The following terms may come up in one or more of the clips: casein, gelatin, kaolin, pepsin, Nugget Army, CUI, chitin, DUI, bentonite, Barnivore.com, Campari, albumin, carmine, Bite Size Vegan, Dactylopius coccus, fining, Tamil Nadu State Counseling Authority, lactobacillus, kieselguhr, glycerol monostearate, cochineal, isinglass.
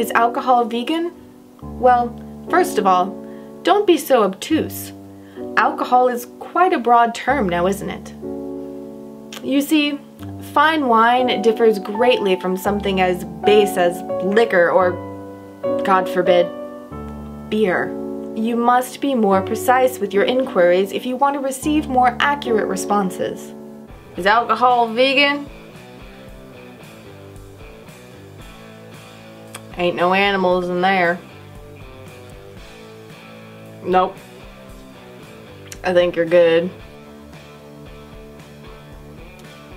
Is alcohol vegan? Well, first of all, don't be so obtuse. Alcohol is quite a broad term now, isn't it? You see, fine wine differs greatly from something as base as liquor or, God forbid, beer. You must be more precise with your inquiries if you want to receive more accurate responses. Is alcohol vegan? Ain't no animals in there. Nope. I think you're good.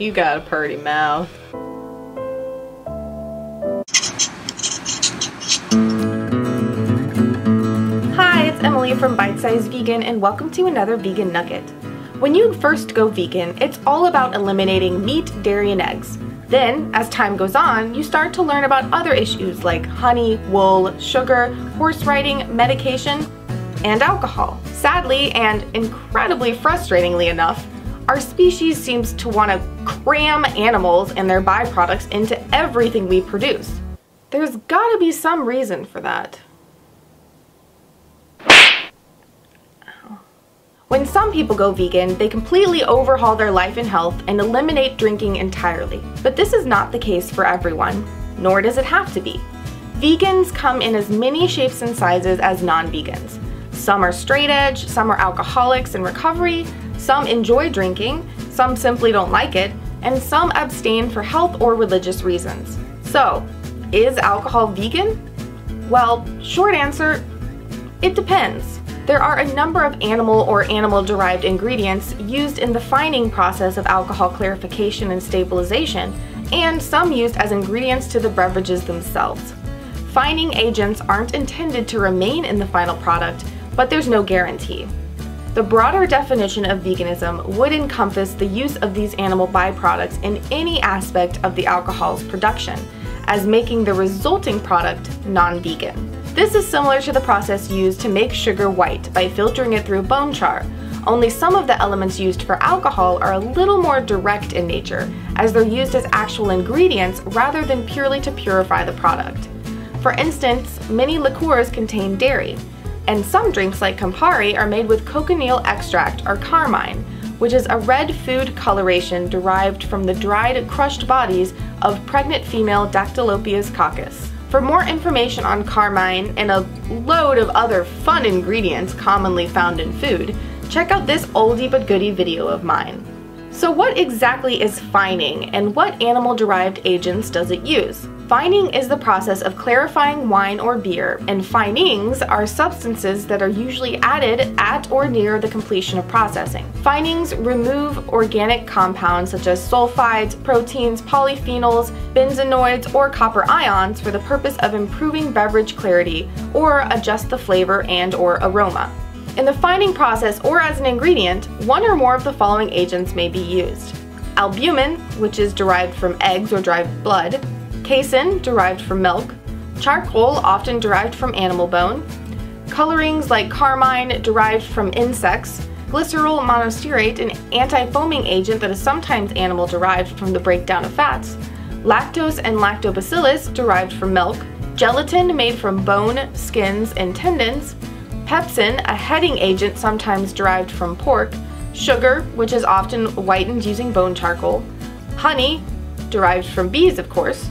You got a purty mouth. Hi, it's Emily from Bite Size Vegan and welcome to another Vegan Nugget. When you first go vegan, it's all about eliminating meat, dairy, and eggs. Then, as time goes on, you start to learn about other issues like honey, wool, sugar, horse riding, medication, and alcohol. Sadly, and incredibly frustratingly enough, our species seems to want to cram animals and their byproducts into everything we produce. There's gotta be some reason for that. When some people go vegan, they completely overhaul their life and health and eliminate drinking entirely. But this is not the case for everyone, nor does it have to be. Vegans come in as many shapes and sizes as non-vegans. Some are straight edge, some are alcoholics in recovery, some enjoy drinking, some simply don't like it, and some abstain for health or religious reasons. So, is alcohol vegan? Well, short answer, it depends. There are a number of animal or animal-derived ingredients used in the fining process of alcohol clarification and stabilization, and some used as ingredients to the beverages themselves. Fining agents aren't intended to remain in the final product, but there's no guarantee. The broader definition of veganism would encompass the use of these animal byproducts in any aspect of the alcohol's production, as making the resulting product non-vegan. This is similar to the process used to make sugar white by filtering it through bone char, only some of the elements used for alcohol are a little more direct in nature, as they're used as actual ingredients rather than purely to purify the product. For instance, many liqueurs contain dairy, and some drinks like Campari are made with cochineal extract or carmine, which is a red food coloration derived from the dried, crushed bodies of pregnant female Dactylopius coccus. For more information on carmine and a load of other fun ingredients commonly found in food, check out this oldie but goodie video of mine. So what exactly is fining, and what animal-derived agents does it use? Fining is the process of clarifying wine or beer, and finings are substances that are usually added at or near the completion of processing. Finings remove organic compounds such as sulfides, proteins, polyphenols, benzenoids, or copper ions for the purpose of improving beverage clarity or adjust the flavor and or aroma. In the fining process or as an ingredient, one or more of the following agents may be used. Albumin, which is derived from eggs or dried blood, casein, derived from milk, charcoal, often derived from animal bone, colorings like carmine, derived from insects, glycerol monostearate, an anti-foaming agent that is sometimes animal-derived from the breakdown of fats, lactose and lactobacillus, derived from milk, gelatin made from bone, skins, and tendons, pepsin, a heading agent sometimes derived from pork, sugar, which is often whitened using bone charcoal, honey, derived from bees, of course,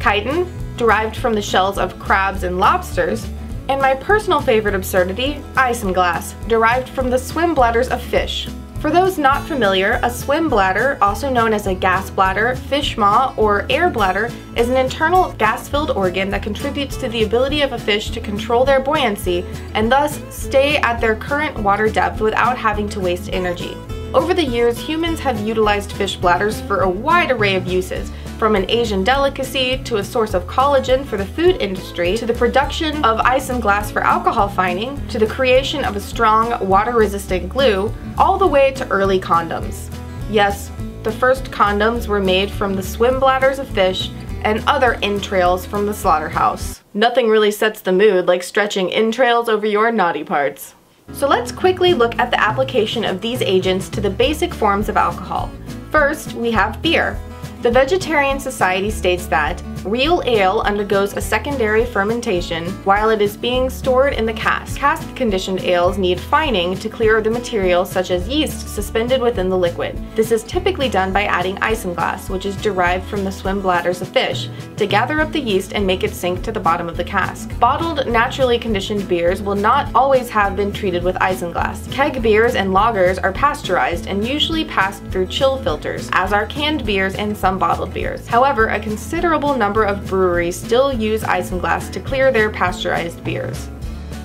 chitin, derived from the shells of crabs and lobsters, and my personal favorite absurdity, isinglass, derived from the swim bladders of fish. For those not familiar, a swim bladder, also known as a gas bladder, fish maw, or air bladder, is an internal gas-filled organ that contributes to the ability of a fish to control their buoyancy and thus stay at their current water depth without having to waste energy. Over the years, humans have utilized fish bladders for a wide array of uses, from an Asian delicacy to a source of collagen for the food industry, to the production of isinglass for alcohol fining, to the creation of a strong, water-resistant glue, all the way to early condoms. Yes, the first condoms were made from the swim bladders of fish and other entrails from the slaughterhouse. Nothing really sets the mood like stretching entrails over your naughty parts. So let's quickly look at the application of these agents to the basic forms of alcohol. First, we have beer. The Vegetarian Society states that Real ale undergoes a secondary fermentation while it is being stored in the cask. Cask-conditioned ales need fining to clear the material such as yeast suspended within the liquid. This is typically done by adding isinglass, which is derived from the swim bladders of fish, to gather up the yeast and make it sink to the bottom of the cask. Bottled, naturally conditioned beers will not always have been treated with isinglass. Keg beers and lagers are pasteurized and usually passed through chill filters, as are canned beers and some bottled beers. However, a considerable number of breweries still use isinglass to clear their pasteurized beers.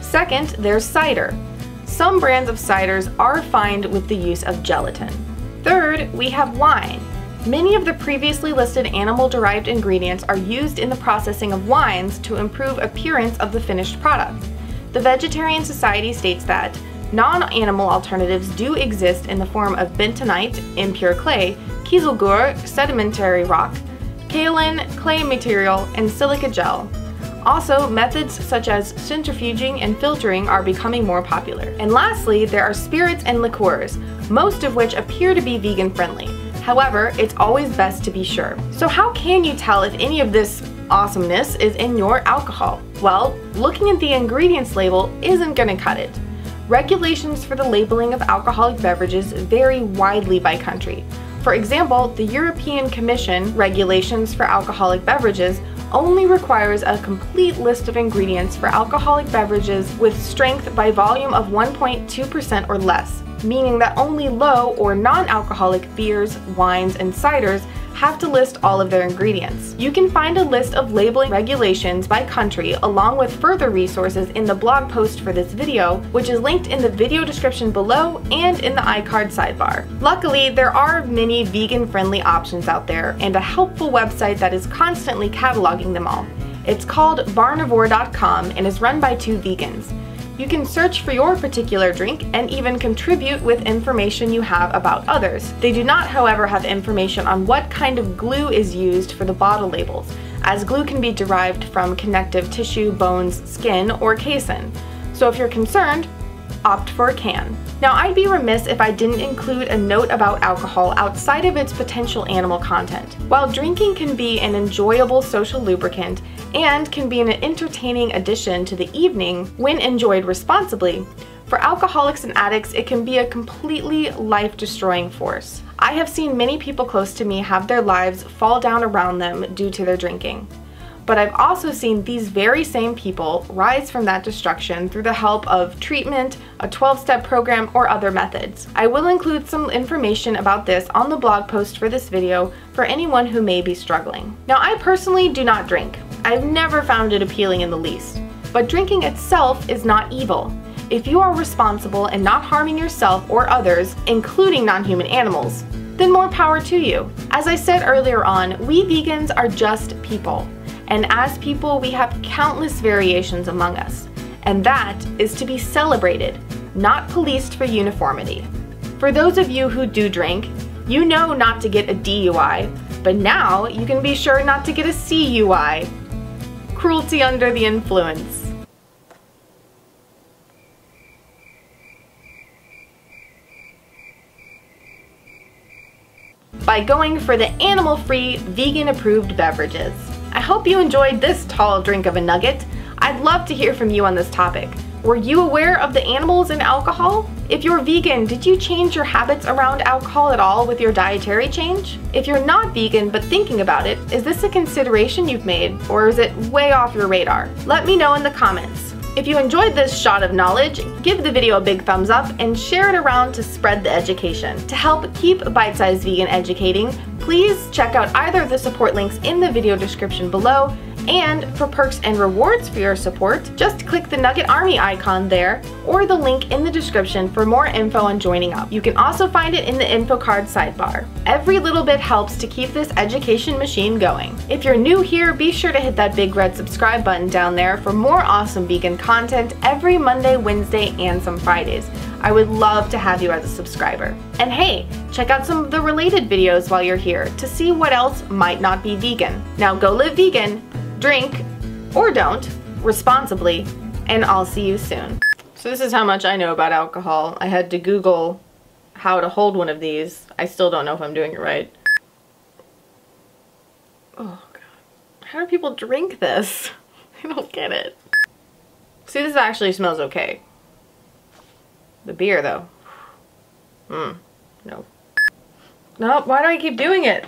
Second, there's cider. Some brands of ciders are fined with the use of gelatin. Third, we have wine. Many of the previously listed animal-derived ingredients are used in the processing of wines to improve appearance of the finished product. The Vegetarian Society states that non-animal alternatives do exist in the form of bentonite, impure clay, kieselguhr, sedimentary rock, kaolin, clay material, and silica gel. Also, methods such as centrifuging and filtering are becoming more popular. And lastly, there are spirits and liqueurs, most of which appear to be vegan-friendly. However, it's always best to be sure. So how can you tell if any of this awesomeness is in your alcohol? Well, looking at the ingredients label isn't gonna cut it. Regulations for the labeling of alcoholic beverages vary widely by country. For example, the European Commission regulations for alcoholic beverages only requires a complete list of ingredients for alcoholic beverages with strength by volume of 1.2% or less, meaning that only low or non-alcoholic beers, wines, and ciders have to list all of their ingredients. You can find a list of labeling regulations by country along with further resources in the blog post for this video, which is linked in the video description below and in the iCard sidebar. Luckily, there are many vegan-friendly options out there and a helpful website that is constantly cataloging them all. It's called Barnivore.com and is run by two vegans. You can search for your particular drink and even contribute with information you have about others. They do not, however, have information on what kind of glue is used for the bottle labels, as glue can be derived from connective tissue, bones, skin, or casein. So if you're concerned, opt for a can. Now, I'd be remiss if I didn't include a note about alcohol outside of its potential animal content. While drinking can be an enjoyable social lubricant and can be an entertaining addition to the evening when enjoyed responsibly, for alcoholics and addicts, it can be a completely life-destroying force. I have seen many people close to me have their lives fall down around them due to their drinking. But I've also seen these very same people rise from that destruction through the help of treatment, a 12-step program, or other methods. I will include some information about this on the blog post for this video for anyone who may be struggling. Now, I personally do not drink. I've never found it appealing in the least. But drinking itself is not evil. If you are responsible and not harming yourself or others, including non-human animals, then more power to you. As I said earlier on, we vegans are just people. And as people, we have countless variations among us. And that is to be celebrated, not policed for uniformity. For those of you who do drink, you know not to get a DUI, but now you can be sure not to get a CUI. Cruelty under the influence. By going for the animal-free, vegan-approved beverages. I hope you enjoyed this tall drink of a nugget. I'd love to hear from you on this topic. Were you aware of the animals in alcohol? If you're vegan, did you change your habits around alcohol at all with your dietary change? If you're not vegan but thinking about it, is this a consideration you've made, or is it way off your radar? Let me know in the comments. If you enjoyed this shot of knowledge, give the video a big thumbs up and share it around to spread the education. To help keep Bite Size Vegan educating, please check out either of the support links in the video description below, and for perks and rewards for your support, just click the Nugget Army icon there or the link in the description for more info on joining up. You can also find it in the info card sidebar. Every little bit helps to keep this education machine going. If you're new here, be sure to hit that big red subscribe button down there for more awesome vegan content every Monday, Wednesday, and some Fridays. I would love to have you as a subscriber. And hey, check out some of the related videos while you're here to see what else might not be vegan. Now go live vegan, drink, or don't, responsibly, and I'll see you soon. So this is how much I know about alcohol. I had to Google how to hold one of these. I still don't know if I'm doing it right. Oh God. How do people drink this? I don't get it. See, this actually smells okay. The beer though. No. Nope, why do I keep doing it?